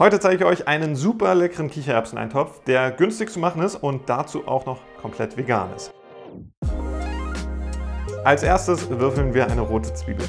Heute zeige ich euch einen super leckeren Kichererbseneintopf, der günstig zu machen ist und dazu auch noch komplett vegan ist. Als erstes würfeln wir eine rote Zwiebel.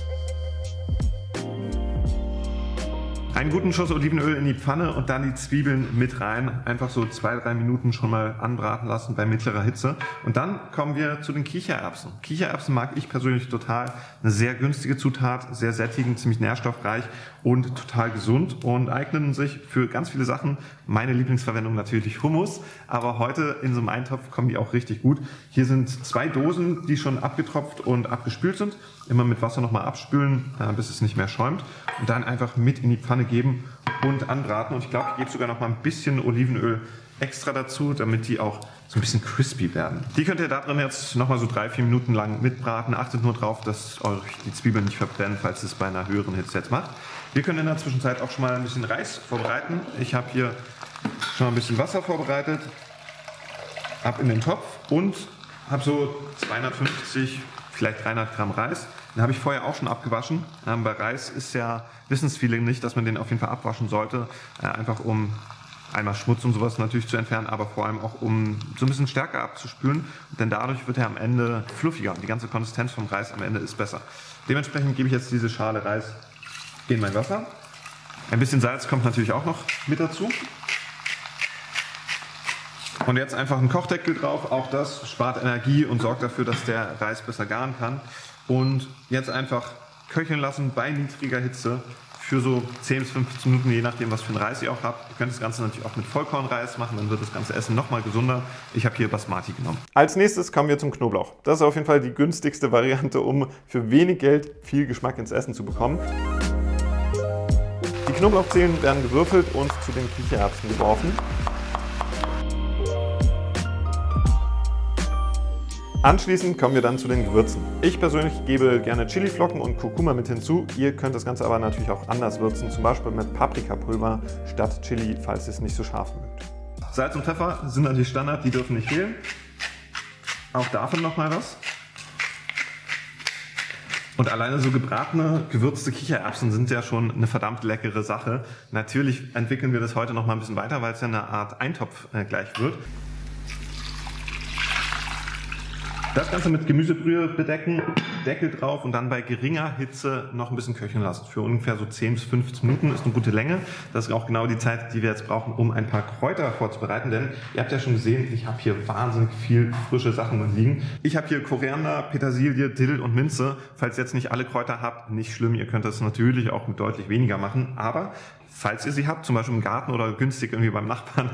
Einen guten Schuss Olivenöl in die Pfanne und dann die Zwiebeln mit rein. Einfach so 2-3 Minuten schon mal anbraten lassen bei mittlerer Hitze. Und dann kommen wir zu den Kichererbsen. Kichererbsen mag ich persönlich total. Eine sehr günstige Zutat, sehr sättigend, ziemlich nährstoffreich und total gesund und eignen sich für ganz viele Sachen. Meine Lieblingsverwendung natürlich Hummus, aber heute in so einem Eintopf kommen die auch richtig gut. Hier sind 2 Dosen, die schon abgetropft und abgespült sind. Immer mit Wasser nochmal abspülen, bis es nicht mehr schäumt. Und dann einfach mit in die Pfanne geben und anbraten. Und ich glaube, ich gebe sogar noch mal ein bisschen Olivenöl extra dazu, damit die auch so ein bisschen crispy werden. Die könnt ihr da drin jetzt noch mal so 3-4 Minuten lang mitbraten. Achtet nur drauf, dass euch die Zwiebeln nicht verbrennen, falls ihr es bei einer höheren Hitze jetzt macht. Wir können in der Zwischenzeit auch schon mal ein bisschen Reis vorbereiten. Ich habe hier schon mal ein bisschen Wasser vorbereitet, ab in den Topf und habe so 250, vielleicht 300 Gramm Reis. Den habe ich vorher auch schon abgewaschen. Bei Reis ist ja, wissen es viele nicht, dass man den auf jeden Fall abwaschen sollte. Einfach um einmal Schmutz und sowas natürlich zu entfernen, aber vor allem auch um so ein bisschen stärker abzuspülen. Denn dadurch wird er am Ende fluffiger und die ganze Konsistenz vom Reis am Ende ist besser. Dementsprechend gebe ich jetzt diese Schale Reis in mein Wasser. Ein bisschen Salz kommt natürlich auch noch mit dazu. Und jetzt einfach einen Kochdeckel drauf. Auch das spart Energie und sorgt dafür, dass der Reis besser garen kann. Und jetzt einfach köcheln lassen bei niedriger Hitze für so 10 bis 15 Minuten, je nachdem was für einen Reis ihr auch habt. Ihr könnt das Ganze natürlich auch mit Vollkornreis machen, dann wird das ganze Essen nochmal gesunder. Ich habe hier Basmati genommen. Als nächstes kommen wir zum Knoblauch. Das ist auf jeden Fall die günstigste Variante, um für wenig Geld viel Geschmack ins Essen zu bekommen. Die Knoblauchzehen werden gewürfelt und zu den Kichererbsen geworfen. Anschließend kommen wir dann zu den Gewürzen. Ich persönlich gebe gerne Chiliflocken und Kurkuma mit hinzu. Ihr könnt das Ganze aber natürlich auch anders würzen, zum Beispiel mit Paprikapulver statt Chili, falls ihr es nicht so scharf mögt. Salz und Pfeffer sind natürlich Standard, die dürfen nicht fehlen. Auch davon nochmal was. Und alleine so gebratene, gewürzte Kichererbsen sind ja schon eine verdammt leckere Sache. Natürlich entwickeln wir das heute nochmal ein bisschen weiter, weil es ja eine Art Eintopf gleich wird. Das Ganze mit Gemüsebrühe bedecken, Deckel drauf und dann bei geringer Hitze noch ein bisschen köcheln lassen. Für ungefähr so 10 bis 15 Minuten ist eine gute Länge. Das ist auch genau die Zeit, die wir jetzt brauchen, um ein paar Kräuter vorzubereiten. Denn ihr habt ja schon gesehen, ich habe hier wahnsinnig viel frische Sachen liegen. Ich habe hier Koriander, Petersilie, Dill und Minze. Falls ihr jetzt nicht alle Kräuter habt, nicht schlimm. Ihr könnt das natürlich auch mit deutlich weniger machen. Aber falls ihr sie habt, zum Beispiel im Garten oder günstig irgendwie beim Nachbarn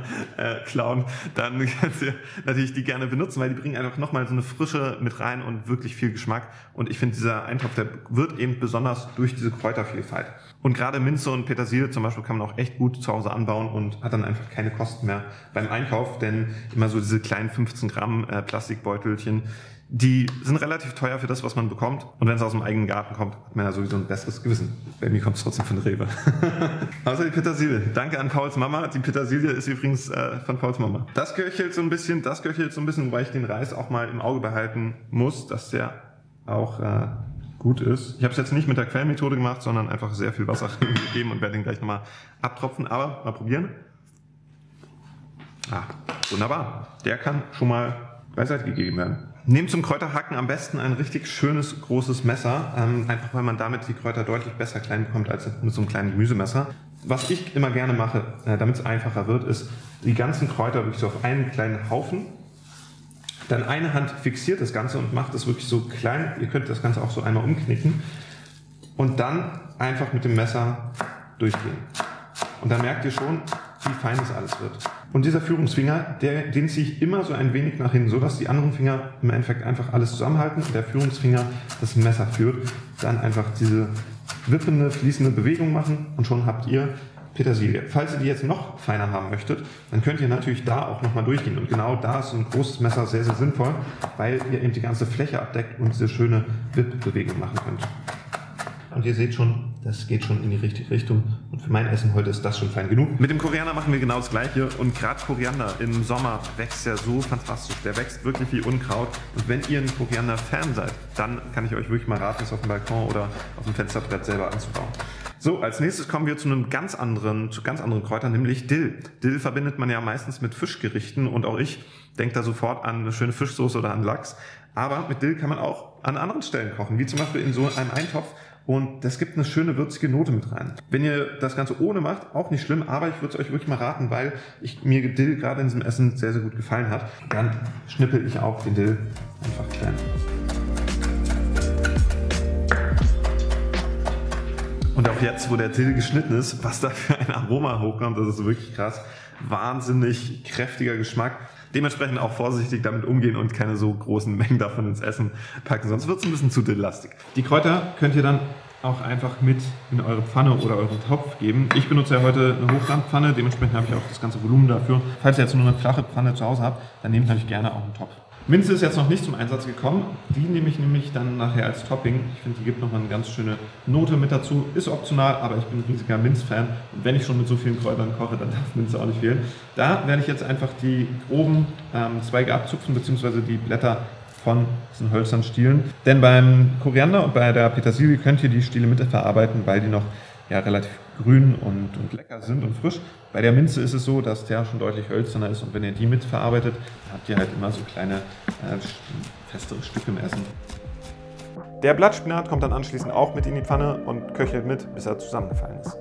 klauen, dann könnt ihr natürlich die gerne benutzen, weil die bringen einfach nochmal so eine Frische mit rein und wirklich viel Geschmack. Und ich finde, dieser Eintopf, der wird eben besonders durch diese Kräutervielfalt. Und gerade Minze und Petersilie zum Beispiel kann man auch echt gut zu Hause anbauen und hat dann einfach keine Kosten mehr beim Einkauf, denn immer so diese kleinen 15 Gramm Plastikbeutelchen, die sind relativ teuer für das, was man bekommt. Und wenn es aus dem eigenen Garten kommt, hat man ja sowieso ein besseres Gewissen. Bei mir kommt es trotzdem von Rewe. Außer die Petersilie. Danke an Pauls Mama. Die Petersilie ist übrigens von Pauls Mama. Das köchelt so ein bisschen, weil ich den Reis auch mal im Auge behalten muss, dass der auch gut ist. Ich habe es jetzt nicht mit der Quellmethode gemacht, sondern einfach sehr viel Wasser gegeben und werde den gleich nochmal abtropfen. Aber mal probieren. Ah, wunderbar. Der kann schon mal beiseite gegeben werden. Nehmt zum Kräuterhacken am besten ein richtig schönes, großes Messer, einfach weil man damit die Kräuter deutlich besser klein bekommt als mit so einem kleinen Gemüsemesser. Was ich immer gerne mache, damit es einfacher wird, ist die ganzen Kräuter wirklich so auf einen kleinen Haufen. Dann eine Hand fixiert das Ganze und macht es wirklich so klein. Ihr könnt das Ganze auch so einmal umknicken und dann einfach mit dem Messer durchgehen. Und dann merkt ihr schon, wie fein das alles wird. Und dieser Führungsfinger, den ziehe ich immer so ein wenig nach hinten, sodass die anderen Finger im Endeffekt einfach alles zusammenhalten und der Führungsfinger das Messer führt. Dann einfach diese wippende, fließende Bewegung machen und schon habt ihr Petersilie. Falls ihr die jetzt noch feiner haben möchtet, dann könnt ihr natürlich da auch nochmal durchgehen. Und genau da ist so ein großes Messer sehr, sehr sinnvoll, weil ihr eben die ganze Fläche abdeckt und diese schöne Wippbewegung machen könnt. Und ihr seht schon, das geht schon in die richtige Richtung. Und für mein Essen heute ist das schon fein genug. Mit dem Koriander machen wir genau das Gleiche. Und gerade Koriander im Sommer wächst ja so fantastisch. Der wächst wirklich wie Unkraut. Und wenn ihr ein Koriander-Fan seid, dann kann ich euch wirklich mal raten, es auf dem Balkon oder auf dem Fensterbrett selber anzubauen. So, als nächstes kommen wir zu einem ganz anderen Kräutern, nämlich Dill. Dill verbindet man ja meistens mit Fischgerichten und auch ich denke da sofort an eine schöne Fischsoße oder an Lachs. Aber mit Dill kann man auch an anderen Stellen kochen, wie zum Beispiel in so einem Eintopf. Und das gibt eine schöne würzige Note mit rein. Wenn ihr das Ganze ohne macht, auch nicht schlimm, aber ich würde es euch wirklich mal raten, weil mir Dill gerade in diesem Essen sehr, sehr gut gefallen hat. Dann schnippel ich auch den Dill einfach klein. Und auch jetzt, wo der Dill geschnitten ist, was da für ein Aroma hochkommt, das ist wirklich krass. Wahnsinnig kräftiger Geschmack. Dementsprechend auch vorsichtig damit umgehen und keine so großen Mengen davon ins Essen packen, sonst wird es ein bisschen zu dillastig. Die Kräuter könnt ihr dann auch einfach mit in eure Pfanne oder euren Topf geben. Ich benutze ja heute eine Hochglanzpfanne, dementsprechend habe ich auch das ganze Volumen dafür. Falls ihr jetzt nur eine flache Pfanne zu Hause habt, dann nehmt natürlich gerne auch einen Topf. Minze ist jetzt noch nicht zum Einsatz gekommen, die nehme ich nämlich dann nachher als Topping. Ich finde, die gibt nochmal eine ganz schöne Note mit dazu, ist optional, aber ich bin ein riesiger Minzfan und wenn ich schon mit so vielen Kräutern koche, dann darf Minze auch nicht fehlen. Da werde ich jetzt einfach die groben Zweige abzupfen, beziehungsweise die Blätter von diesen hölzernen Stielen. Denn beim Koriander und bei der Petersilie könnt ihr die Stiele mitverarbeiten, weil die noch ja, relativ grün und lecker sind und frisch. Bei der Minze ist es so, dass der schon deutlich hölzerner ist und wenn ihr die mitverarbeitet, habt ihr halt immer so kleine, festere Stücke im Essen. Der Blattspinat kommt dann anschließend auch mit in die Pfanne und köchelt mit, bis er zusammengefallen ist.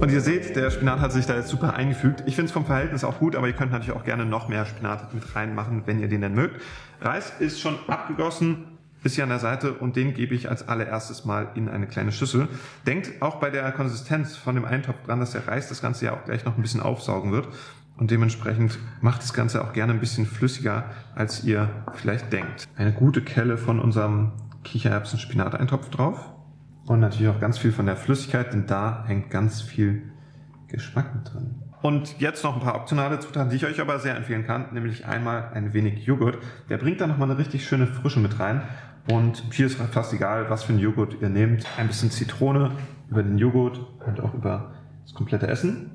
Und ihr seht, der Spinat hat sich da jetzt super eingefügt. Ich finde es vom Verhältnis auch gut, aber ihr könnt natürlich auch gerne noch mehr Spinat mit reinmachen, wenn ihr den denn mögt. Reis ist schon abgegossen. Ist hier an der Seite und den gebe ich als allererstes mal in eine kleine Schüssel. Denkt auch bei der Konsistenz von dem Eintopf dran, dass der Reis das Ganze ja auch gleich noch ein bisschen aufsaugen wird und dementsprechend macht das Ganze auch gerne ein bisschen flüssiger, als ihr vielleicht denkt. Eine gute Kelle von unserem Kichererbsen-Spinat-Eintopf drauf und natürlich auch ganz viel von der Flüssigkeit, denn da hängt ganz viel Geschmack mit drin. Und jetzt noch ein paar optionale Zutaten, die ich euch aber sehr empfehlen kann, nämlich einmal ein wenig Joghurt. Der bringt da nochmal eine richtig schöne Frische mit rein. Und hier ist fast egal, was für einen Joghurt ihr nehmt. Ein bisschen Zitrone über den Joghurt und auch über das komplette Essen.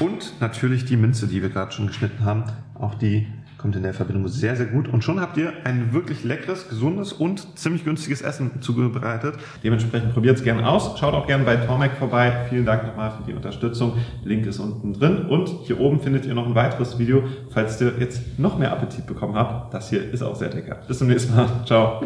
Und natürlich die Minze, die wir gerade schon geschnitten haben. Auch die kommt in der Verbindung sehr, sehr gut. Und schon habt ihr ein wirklich leckeres, gesundes und ziemlich günstiges Essen zubereitet. Dementsprechend probiert es gerne aus. Schaut auch gerne bei Tormek vorbei. Vielen Dank nochmal für die Unterstützung. Link ist unten drin. Und hier oben findet ihr noch ein weiteres Video, falls ihr jetzt noch mehr Appetit bekommen habt. Das hier ist auch sehr lecker. Bis zum nächsten Mal. Ciao.